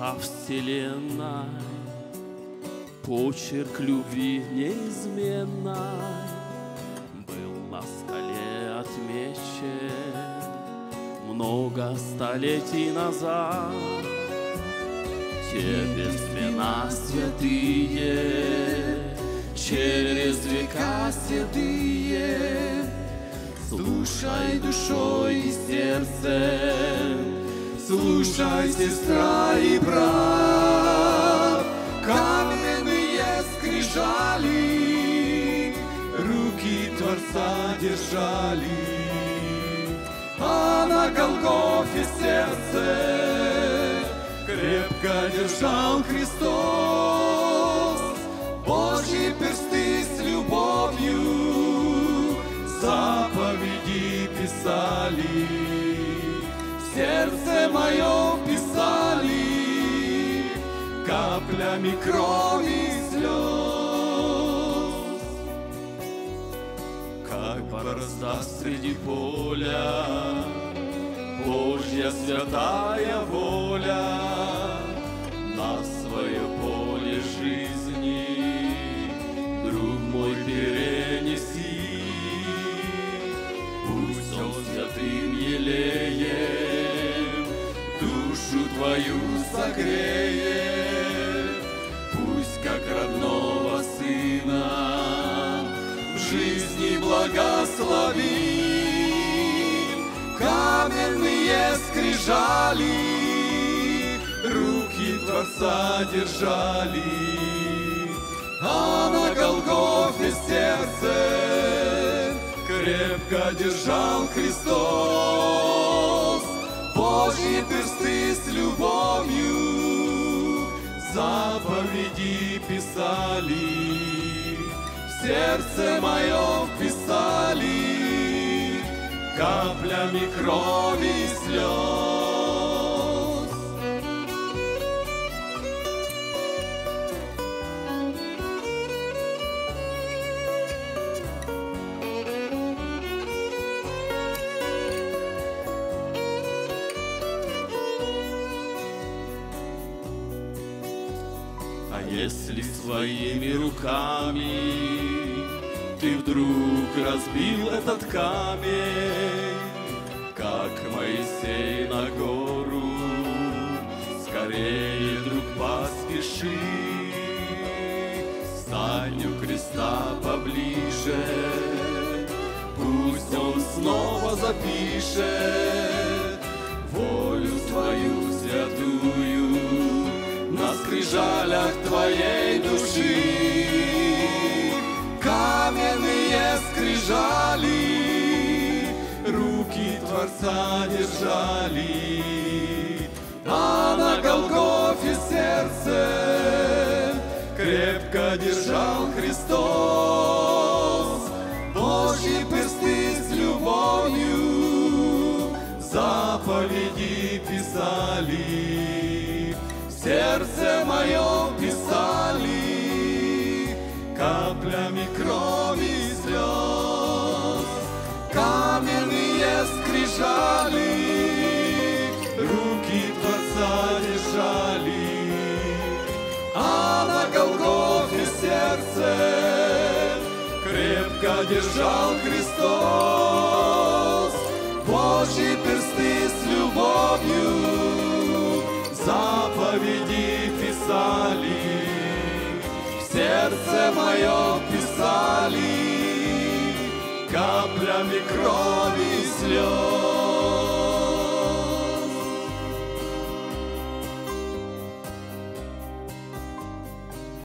со вселенной, почерк любви неизменной был на столе отмечен много столетий назад. Те безвина святые, через века святые, слушай душой и сердцем, слушай, сестра и брат, каменные скрижали, руки Творца держали, а на Голгофе сердце крепко держал Христос. Божьи персты с любовью заповеди писали, сердце мое писали каплями крови и слез. Как борозда среди поля, Божья святая воля на свое поле жизни, друг мой, перенеси. Пусть он святым елеем душу твою согреет, пусть как родного сына в жизни благослови. Каменные скрижали руки Творца держали, а на Голгофе сердце крепко держал Христос. Божьи персты с любовью заповеди писали, в сердце мое вписали каплями крови и слез. Если своими руками ты вдруг разбил этот камень, как Моисей на гору, скорее, друг, поспеши, встань у креста поближе, пусть он снова запишет волю твою святую на скрижалях твоей души. Каменные скрижали руки Творца держали, а на Голгофе сердце крепко держал Христос. Божьи персты с любовью заповеди писали, сердце мое писали каплями крови и слез. Каменные скрижали руки Творца держали, а на Голгофе сердце крепко держал Христос. Божьи персты с любовью заповеди писали, в сердце мое писали каплями крови и слез.